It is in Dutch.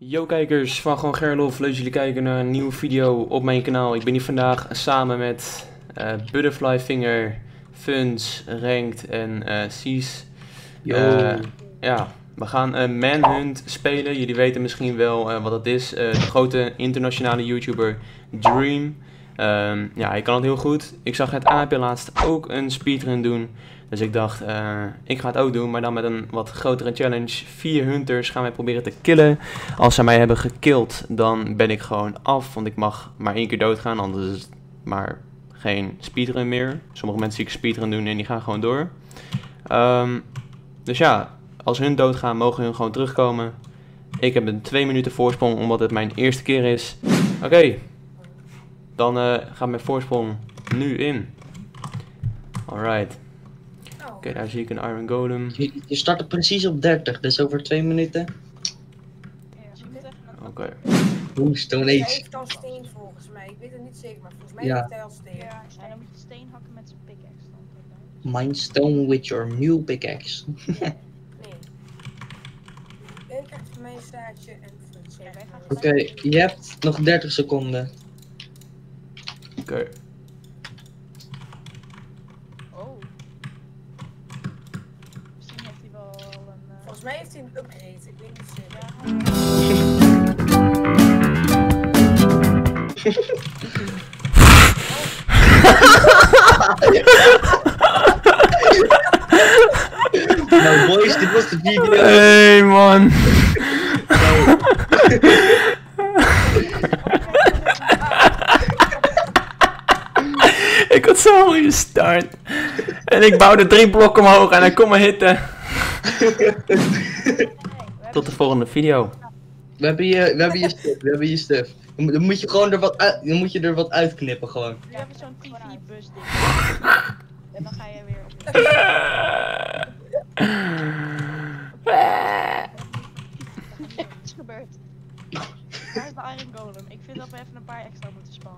Yo kijkers van Gewoon Gerlof, leuk dat jullie kijken naar een nieuwe video op mijn kanaal. Ik ben hier vandaag samen met Butterflyfinger, Funs, Ranked en Seas. Ja, we gaan Manhunt spelen. Jullie weten misschien wel wat dat is. De grote internationale YouTuber Dream. Ja, hij kan het heel goed. Ik zag het aapje laatst ook een speedrun doen. Dus ik dacht, ik ga het ook doen, maar dan met een wat grotere challenge. 4 hunters gaan wij proberen te killen. Als zij mij hebben gekild, dan ben ik gewoon af. Want ik mag maar 1 keer doodgaan, anders is het maar geen speedrun meer. Sommige mensen die ik speedrun doen en die gaan gewoon door. Dus ja, als hun doodgaan, mogen hun gewoon terugkomen. Ik heb een 2 minuten voorsprong, omdat het mijn eerste keer is. Oké. Dan gaat mijn voorsprong nu in. Alright. Oké, daar zie ik een Iron Golem. Je start er precies op 30, dus over 2 minuten. Oké. Stone Age. Hij heeft al steen volgens mij. Ik weet het niet zeker, maar volgens mij heeft hij al steen. Ja, en dan moet je steen hakken met zijn pickaxe. Mine stone with your new pickaxe. Nee. Ik krijg van mijn staartje en Funs. Oké, je hebt nog 30 seconden. Oké. Oh. Misschien heeft hij wel een... Volgens mij heeft hij een upgrade, ik weet niet zeker. Nou boys, dit was de video. Hey man. Ik had zo gestart. En ik bouwde 3 blokken omhoog en hij kon me hitten. Tot de volgende video. We hebben je stuff. Dan moet je gewoon er wat uitknippen gewoon. We hebben zo'n TV-bus ding. En dan ga je weer op de... Wat is gebeurd? Waar is de Iron Golem? Ik vind dat we even een paar extra moeten spannen.